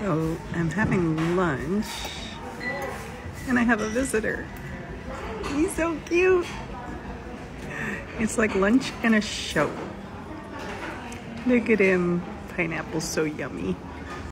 So I'm having lunch and I have a visitor. He's so cute. It's like lunch and a show. Look at him. Pineapple's so yummy.